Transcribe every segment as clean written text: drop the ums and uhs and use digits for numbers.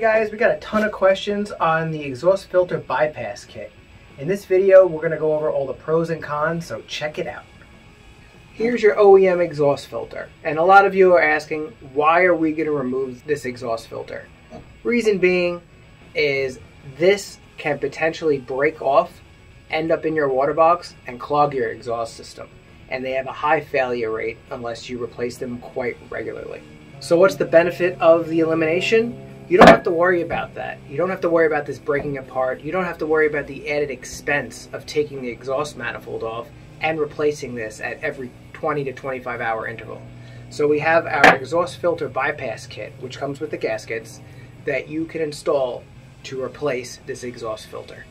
Today guys, we got a ton of questions on the exhaust filter bypass kit. In this video, we're going to go over all the pros and cons, so check it out. Here's your OEM exhaust filter, and a lot of you are asking, why are we going to remove this exhaust filter? Reason being is this can potentially break off, end up in your water box, and clog your exhaust system. And they have a high failure rate unless you replace them quite regularly. So what's the benefit of the elimination? You don't have to worry about that. You don't have to worry about this breaking apart. You don't have to worry about the added expense of taking the exhaust manifold off and replacing this at every 20 to 25 hour interval. So we have our exhaust filter bypass kit, which comes with the gaskets that you can install to replace this exhaust filter.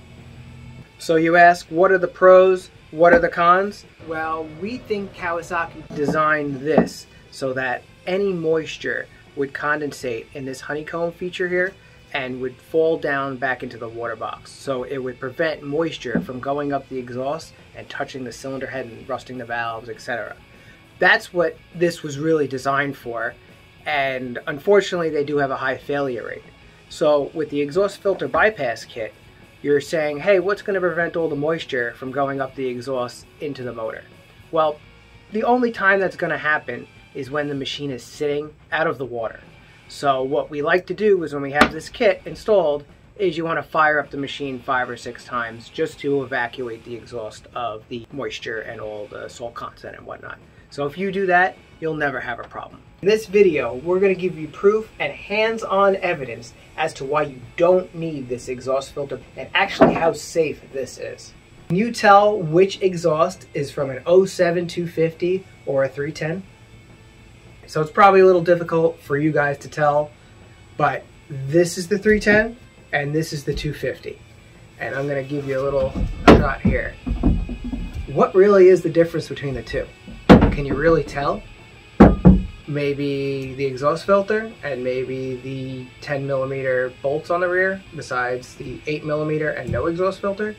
So you ask, what are the pros? What are the cons? Well, we think Kawasaki designed this so that any moisture would condensate in this honeycomb feature here and would fall down back into the water box. So it would prevent moisture from going up the exhaust and touching the cylinder head and rusting the valves, etc. That's what this was really designed for, and unfortunately they do have a high failure rate. So with the exhaust filter bypass kit, you're saying, hey, what's going to prevent all the moisture from going up the exhaust into the motor? Well, the only time that's going to happen is when the machine is sitting out of the water. So what we like to do is, when we have this kit installed, is you want to fire up the machine 5 or 6 times just to evacuate the exhaust of the moisture and all the salt content and whatnot. So if you do that, you'll never have a problem. In this video, we're going to give you proof and hands-on evidence as to why you don't need this exhaust filter and actually how safe this is. Can you tell which exhaust is from an 07-250 or a 310? So it's probably a little difficult for you guys to tell, but this is the 310 and this is the 250. And I'm going to give you a little shot here. What really is the difference between the two? Can you really tell? Maybe the exhaust filter and maybe the 10mm bolts on the rear, besides the 8mm and no exhaust filter.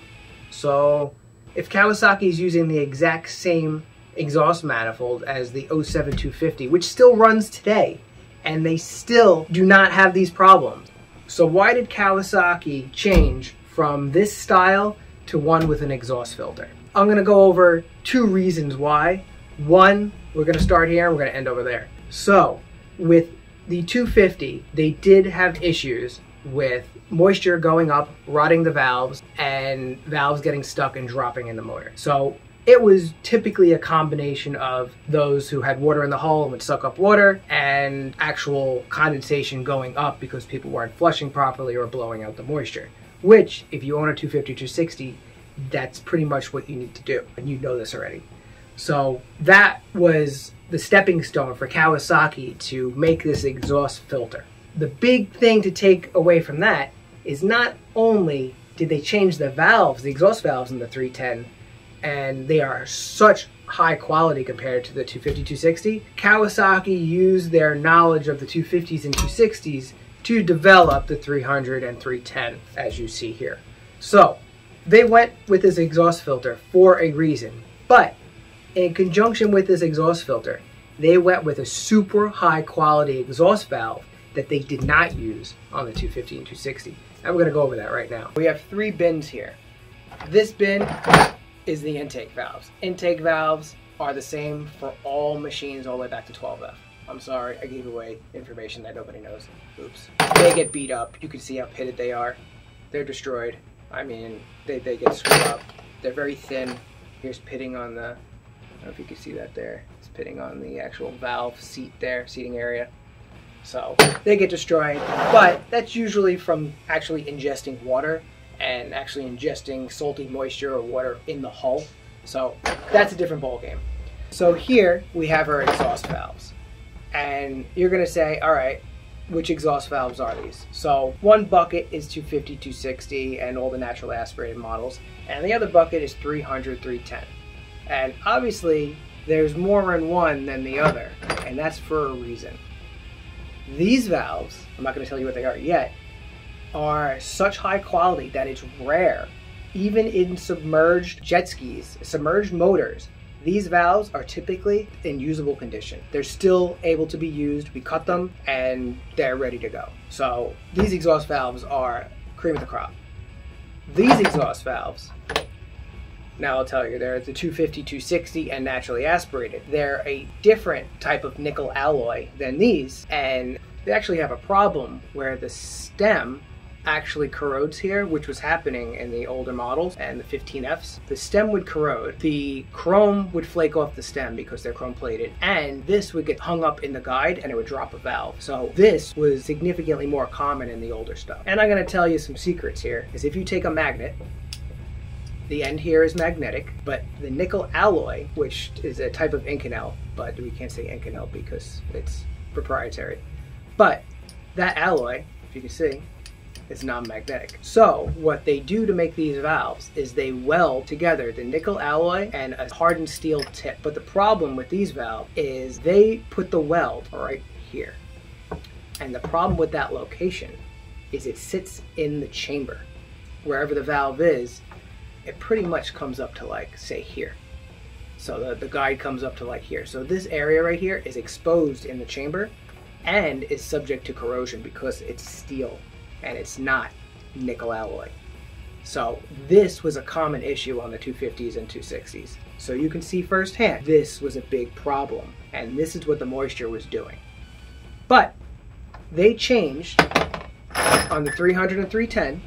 So if Kawasaki is using the exact same exhaust manifold as the 07-250, which still runs today, and they still do not have these problems. So why did Kawasaki change from this style to one with an exhaust filter? I'm going to go over 2 reasons why. One, we're going to start here and we're going to end over there. So with the 250, they did have issues with moisture going up, rotting the valves, and valves getting stuck and dropping in the motor. So it was typically a combination of those who had water in the hull and would suck up water, and actual condensation going up because people weren't flushing properly or blowing out the moisture, which if you own a 250-260, that's pretty much what you need to do. And you know this already. So that was the stepping stone for Kawasaki to make this exhaust filter. The big thing to take away from that is not only did they change the valves, the exhaust valves in the 310, and they are such high quality compared to the 250-260. Kawasaki used their knowledge of the 250s and 260s to develop the 300 and 310, as you see here. So they went with this exhaust filter for a reason, but in conjunction with this exhaust filter, they went with a super high quality exhaust valve that they did not use on the 250 and 260. And we're gonna go over that right now. We have 3 bins here. This bin is the intake valves. Intake valves are the same for all machines all the way back to 12F. I'm sorry, I gave away information that nobody knows. Oops. They get beat up. You can see how pitted they are. They're destroyed. I mean, they get screwed up. They're very thin. Here's pitting on the, I don't know if you can see that there. It's pitting on the actual valve seat there, seating area. So they get destroyed, but that's usually from actually ingesting water and actually ingesting salty moisture or water in the hull. So that's a different ball game. So here we have our exhaust valves, and you're gonna say, all right, which exhaust valves are these? So one bucket is 250, 260 and all the natural aspirated models, and the other bucket is 300, 310. And obviously there's more in one than the other, and that's for a reason. These valves, I'm not gonna tell you what they are yet, are such high quality that it's rare, even in submerged jet skis, submerged motors, These valves are typically in usable condition. They're still able to be used. We cut them and they're ready to go. So these exhaust valves are cream of the crop. These exhaust valves, now I'll tell you, they're the 250, 260, and naturally aspirated. They're a different type of nickel alloy than these, and they actually have a problem where the stem actually corrodes here, which was happening in the older models and the 15Fs. The stem would corrode, the chrome would flake off the stem because they're chrome plated, and this would get hung up in the guide and it would drop a valve. So this was significantly more common in the older stuff. And I'm going to tell you some secrets here, is if you take a magnet, the end here is magnetic, but the nickel alloy, which is a type of Inconel, but we can't say Inconel because it's proprietary, but that alloy, if you can see, is non-magnetic. So what they do to make these valves is they weld together the nickel alloy and a hardened steel tip. But the problem with these valves is they put the weld right here. And the problem with that location is it sits in the chamber. Wherever the valve is, it pretty much comes up to, like, say, here. So the guide comes up to, like, here. So this area right here is exposed in the chamber and is subject to corrosion because it's steel and it's not nickel alloy. So this was a common issue on the 250s and 260s. So you can see firsthand, this was a big problem, and this is what the moisture was doing. But they changed on the 300 and 310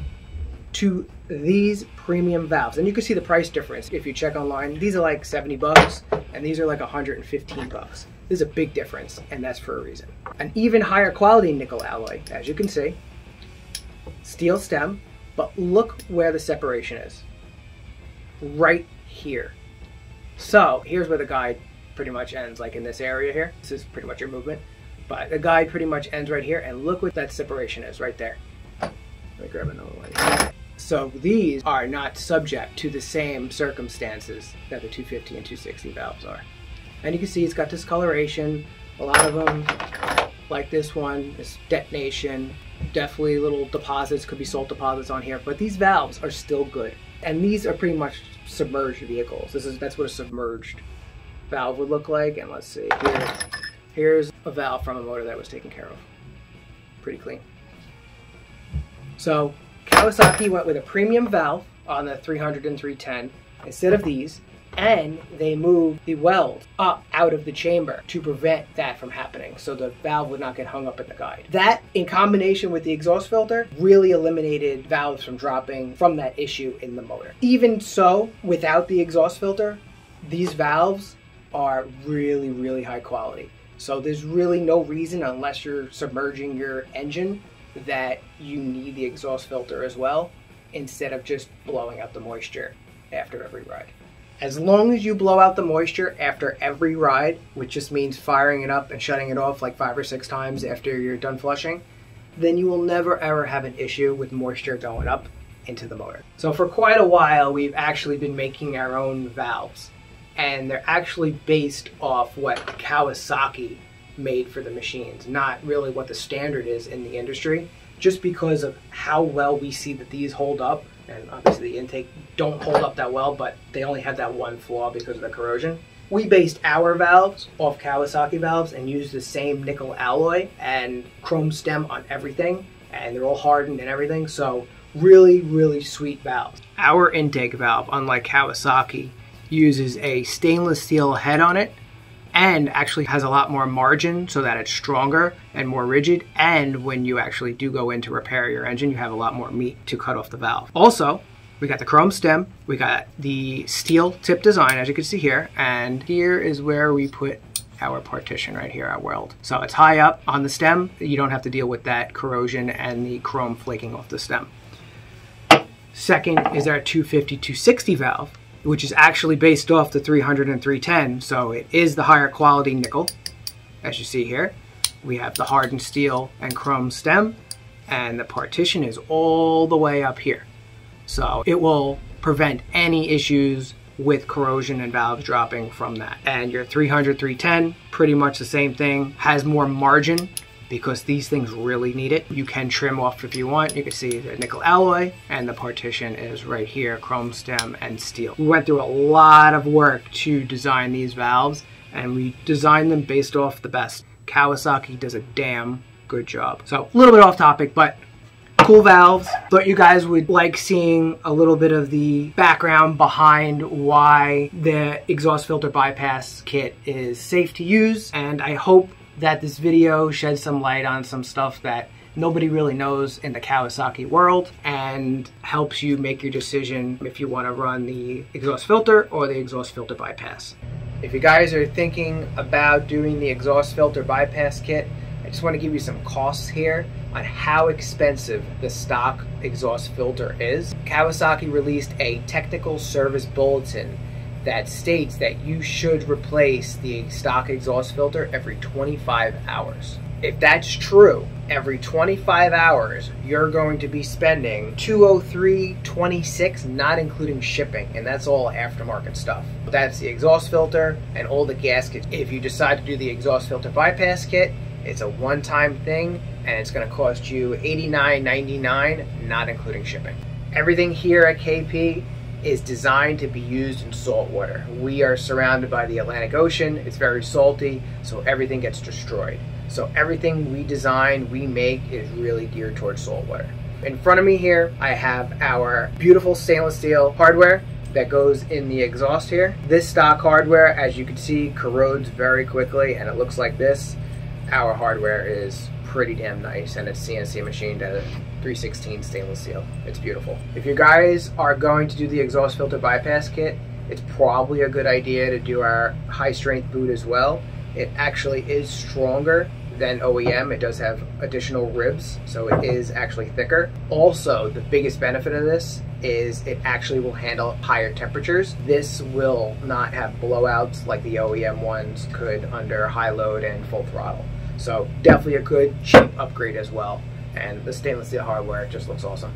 to these premium valves. And you can see the price difference if you check online. These are like 70 bucks and these are like 115 bucks. This is a big difference, and that's for a reason. An even higher quality nickel alloy, as you can see, steel stem, but look where the separation is. Right here. So here's where the guide pretty much ends, like in this area here. This is pretty much your movement, but the guide pretty much ends right here, and look what that separation is right there. Let me grab another one here. So these are not subject to the same circumstances that the 250 and 260 valves are. And you can see it's got discoloration, a lot of them, like this one, this detonation, definitely little deposits, could be salt deposits on here, but these valves are still good. And these are pretty much submerged vehicles. That's what a submerged valve would look like. And let's see, here's a valve from a motor that was taken care of. Pretty clean. So Kawasaki went with a premium valve on the 300 and 310 instead of these, and they moved the weld up out of the chamber to prevent that from happening, so the valve would not get hung up in the guide. That, in combination with the exhaust filter, really eliminated valves from dropping from that issue in the motor. Even so, without the exhaust filter, these valves are really, really high quality. So there's really no reason, unless you're submerging your engine, that you need the exhaust filter as well, instead of just blowing out the moisture after every ride. As long as you blow out the moisture after every ride, which just means firing it up and shutting it off like 5 or 6 times after you're done flushing, then you will never ever have an issue with moisture going up into the motor. So for quite a while, we've actually been making our own valves, and they're actually based off what Kawasaki made for the machines, not really what the standard is in the industry, just because of how well we see that these hold up. And obviously the intake don't hold up that well, but they only have that one flaw because of the corrosion. We based our valves off Kawasaki valves and used the same nickel alloy and chrome stem on everything, and they're all hardened and everything, so really, really sweet valves. Our intake valve, unlike Kawasaki, uses a stainless steel head on it, and actually has a lot more margin so that it's stronger and more rigid, and when you actually do go in to repair your engine, you have a lot more meat to cut off the valve. Also, we got the chrome stem, we got the steel tip design, as you can see here, and here is where we put our partition right here, our weld. So it's high up on the stem, you don't have to deal with that corrosion and the chrome flaking off the stem. Second is our 250-260 valve, which is actually based off the 300 and 310, so it is the higher quality nickel. As you see here, we have the hardened steel and chrome stem, and the partition is all the way up here. So it will prevent any issues with corrosion and valves dropping from that. And your 300, 310, pretty much the same thing, has more margin because these things really need it. You can trim off if you want. You can see the nickel alloy, and the partition is right here, chrome stem and steel. We went through a lot of work to design these valves, and we designed them based off the best. Kawasaki does a damn good job. So a little bit off topic, but cool valves. Thought you guys would like seeing a little bit of the background behind why the exhaust filter bypass kit is safe to use, and I hope that this video sheds some light on some stuff that nobody really knows in the Kawasaki world and helps you make your decision if you want to run the exhaust filter or the exhaust filter bypass. If you guys are thinking about doing the exhaust filter bypass kit, I just want to give you some costs here on how expensive the stock exhaust filter is. Kawasaki released a technical service bulletin that states that you should replace the stock exhaust filter every 25 hours. If that's true, every 25 hours, you're going to be spending $203.26, not including shipping, and that's all aftermarket stuff. That's the exhaust filter and all the gaskets. If you decide to do the exhaust filter bypass kit, it's a one-time thing, and it's gonna cost you $89.99, not including shipping. Everything here at KP is designed to be used in salt water. We are surrounded by the Atlantic Ocean. It's very salty, so everything gets destroyed. So everything we design, we make, is really geared towards salt water. In front of me here, I have our beautiful stainless steel hardware that goes in the exhaust here. This stock hardware, as you can see, corrodes very quickly, and it looks like this. Our hardware is pretty damn nice, and it's CNC machined at a 3/16 stainless steel. It's beautiful. If you guys are going to do the exhaust filter bypass kit, it's probably a good idea to do our high strength boot as well. It actually is stronger than OEM. It does have additional ribs, so it is actually thicker. Also, the biggest benefit of this is it actually will handle higher temperatures. This will not have blowouts like the OEM ones could under high load and full throttle. So definitely a good cheap upgrade as well. And the stainless steel hardware just looks awesome.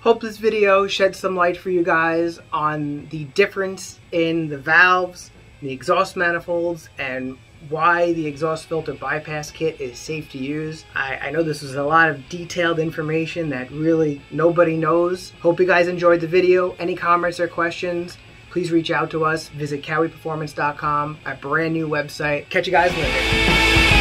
Hope this video shed some light for you guys on the difference in the valves, the exhaust manifolds, and why the exhaust filter bypass kit is safe to use. I know this was a lot of detailed information that really nobody knows. Hope you guys enjoyed the video. Any comments or questions, please reach out to us. Visit KawiPerformance.com, our brand new website. Catch you guys later.